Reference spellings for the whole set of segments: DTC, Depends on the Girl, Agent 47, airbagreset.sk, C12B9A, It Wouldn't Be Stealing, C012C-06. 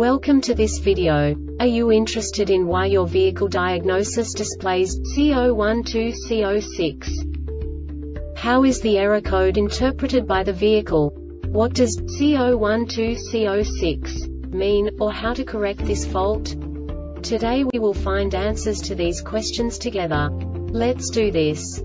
Welcome to this video. Are you interested in why your vehicle diagnosis displays C012C-06? How is the error code interpreted by the vehicle? What does C012C-06 mean, or how to correct this fault? Today we will find answers to these questions together. Let's do this.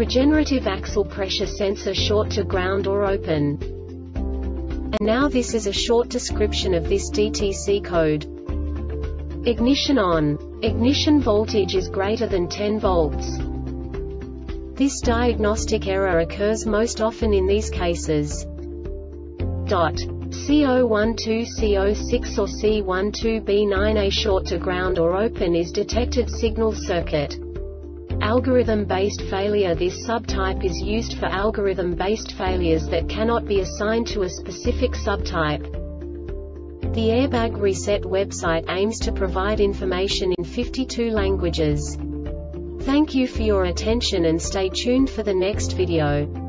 regenerative axle pressure sensor short to ground or open. And now this is a short description of this DTC code. Ignition on. Ignition voltage is greater than 10 volts. This diagnostic error occurs most often in these cases. C012C-06 or C12B9A short to ground or open is detected signal circuit. Algorithm-based failure. This subtype is used for algorithm-based failures that cannot be assigned to a specific subtype. The Airbag Reset website aims to provide information in 52 languages. Thank you for your attention and stay tuned for the next video.